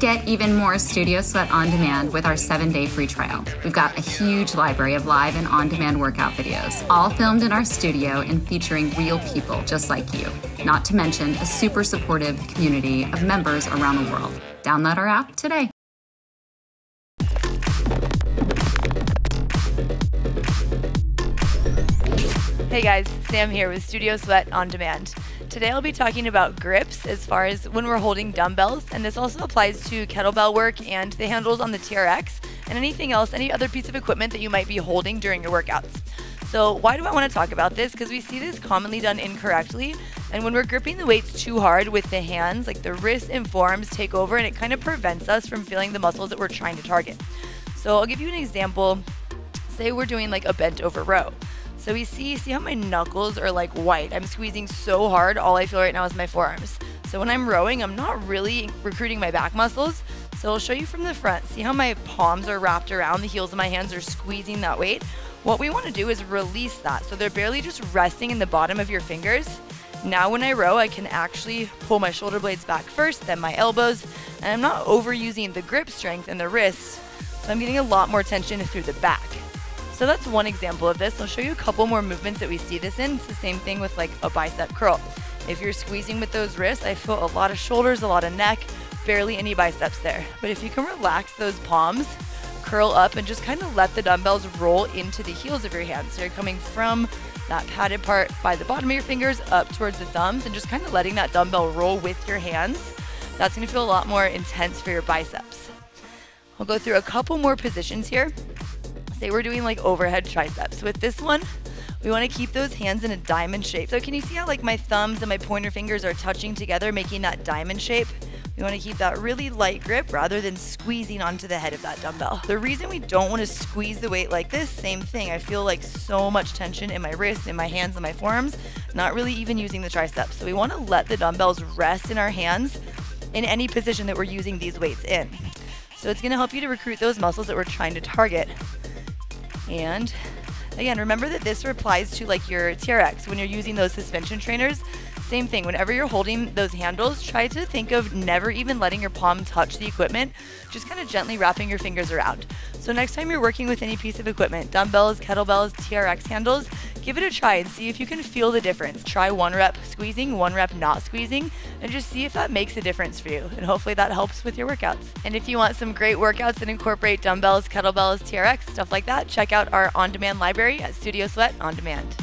Get even more Studio Sweat On Demand with our 7-day free trial. We've got a huge library of live and on-demand workout videos, all filmed in our studio and featuring real people just like you. Not to mention a super supportive community of members around the world. Download our app today. Hey guys, Sam here with Studio Sweat On Demand. Today I'll be talking about grips as far as when we're holding dumbbells, and this also applies to kettlebell work and the handles on the TRX and anything else, any other piece of equipment that you might be holding during your workouts. So why do I want to talk about this? Because we see this commonly done incorrectly, and when we're gripping the weights too hard with the hands, like the wrists and forearms take over, and it kind of prevents us from feeling the muscles that we're trying to target. So I'll give you an example. Say we're doing like a bent over row. So we see how my knuckles are like white. I'm squeezing so hard, all I feel right now is my forearms. So when I'm rowing, I'm not really recruiting my back muscles. So I'll show you from the front. See how my palms are wrapped around, the heels of my hands are squeezing that weight. What we want to do is release that. So they're barely just resting in the bottom of your fingers. Now when I row, I can actually pull my shoulder blades back first, then my elbows, and I'm not overusing the grip strength in the wrists. So I'm getting a lot more tension through the back. So that's one example of this. I'll show you a couple more movements that we see this in. It's the same thing with like a bicep curl. If you're squeezing with those wrists, I feel a lot of shoulders, a lot of neck, barely any biceps there. But if you can relax those palms, curl up, and just kind of let the dumbbells roll into the heels of your hands. So you're coming from that padded part by the bottom of your fingers up towards the thumbs and just kind of letting that dumbbell roll with your hands. That's gonna feel a lot more intense for your biceps. I'll go through a couple more positions here. Say we're doing like overhead triceps. With this one, we want to keep those hands in a diamond shape. So can you see how like my thumbs and my pointer fingers are touching together, making that diamond shape? We want to keep that really light grip rather than squeezing onto the head of that dumbbell. The reason we don't want to squeeze the weight like this, same thing. I feel like so much tension in my wrists, in my hands, in my forearms, not really even using the triceps. So we want to let the dumbbells rest in our hands in any position that we're using these weights in. So it's going to help you to recruit those muscles that we're trying to target. And again, remember that this applies to like your TRX when you're using those suspension trainers. Same thing, whenever you're holding those handles, try to think of never even letting your palm touch the equipment, just kind of gently wrapping your fingers around. So next time you're working with any piece of equipment, dumbbells, kettlebells, TRX handles, give it a try and see if you can feel the difference. Try one rep squeezing, one rep not squeezing, and just see if that makes a difference for you. And hopefully that helps with your workouts. And if you want some great workouts that incorporate dumbbells, kettlebells, TRX, stuff like that, check out our on-demand library at Studio Sweat On Demand.